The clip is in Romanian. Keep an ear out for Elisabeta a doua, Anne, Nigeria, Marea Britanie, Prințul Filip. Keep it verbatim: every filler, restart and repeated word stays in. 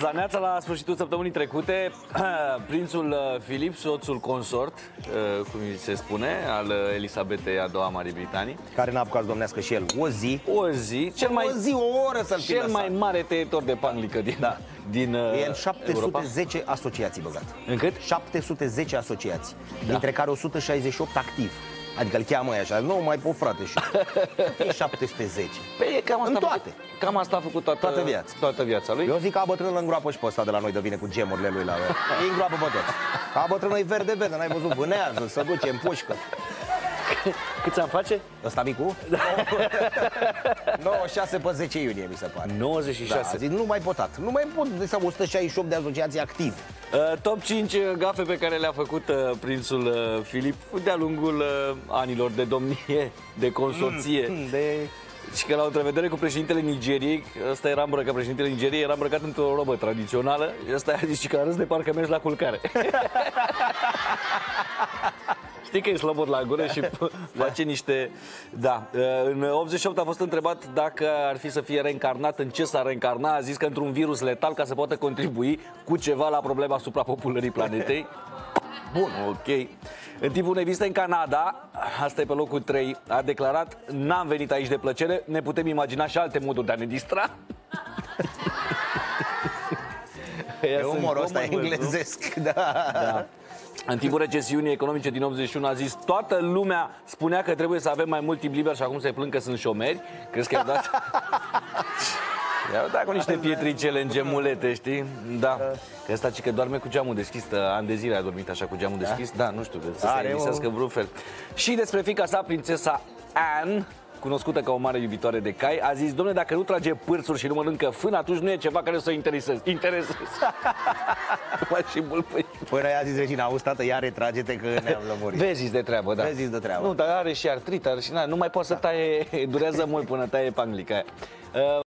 La Neața, la sfârșitul săptămânii trecute, prințul Filip, soțul consort, cum se spune, al Elisabetei a doua Marii Britanii, care n-a apucat să domnească și el o zi, o zi, cel mai, o zi, o oră să-l cel mai mare tăietor de panglică din, da. din e în șapte sute zece Europa. Asociații băgat. În cât? șapte sute zece asociații, da. Dintre care o sută șaizeci și opt activ. Adică îl cheamă așa, nu mai po frate și e șapte sute zece. Păi e cam asta, toate. Cam asta a făcut toată, toată, viața. toată viața lui. Eu zic că a bătrână îngroapă și pe ăsta de la noi de vine cu gemurile lui la ei îngroapă pe toți. A bătrână e verde-verde, n-ai văzut, vânează, se duce în pușcă. Cât ți-am face? Ăsta micu? Da. nouăzeci și șase pe zece iunie, mi se pare. nouăzeci și șase. Da, zic, nu mai potat. Nu mai pot să o sută șaizeci și opt de asociații active. Uh, top cinci gafe pe care le-a făcut uh, prințul uh, Filip de-a lungul uh, anilor de domnie, de consoție. Mm, de... Și că la o întrevedere cu președintele Nigeriei, ăsta era îmbrăcat, președintele Nigeriei era îmbrăcat într-o robă tradițională. Ăsta i-a zis și că a râs de parcă mergi la culcare. Știi că e slobod la gură și face niște... Da. În optzeci și opt a fost întrebat dacă ar fi să fie reîncarnat, în ce s-ar reîncarna. A zis că într-un virus letal ca să poată contribui cu ceva la problema suprapopulării planetei. Bun, ok. În timpul unei vizite în Canada, asta e pe locul trei, a declarat: n-am venit aici de plăcere, ne putem imagina și alte moduri de a ne distra. E umorul ăsta englezesc, da. da. În timpul recesiunii economice din optzeci și unu a zis: toată lumea spunea că trebuie să avem mai mult timp liber și acum se plâng că sunt șomeri. Crezi că i-au dat? I-au dat cu niște pietricele în gemulete, știi? Da. Că ăsta că doarme cu geamul deschis, ani de zile a dormit așa cu geamul deschis. Da, nu știu, să se elisească vreun fel. Și despre fiica sa, prințesa Anne, cunoscută ca o mare iubitoare de cai, a zis: dom'le, dacă nu trage pârțuri și nu mănâncă fân, atunci nu e ceva care să o intereseze. Interesez. Și bulpăi. Până i-a zis regina: auzi, tată, ia retrage-te că ne-am lămurit. Vezi de treabă, da. Vezi de treabă. Nu, dar are și artrită, are și... nu mai poate să taie, durează mult până taie panglica aia.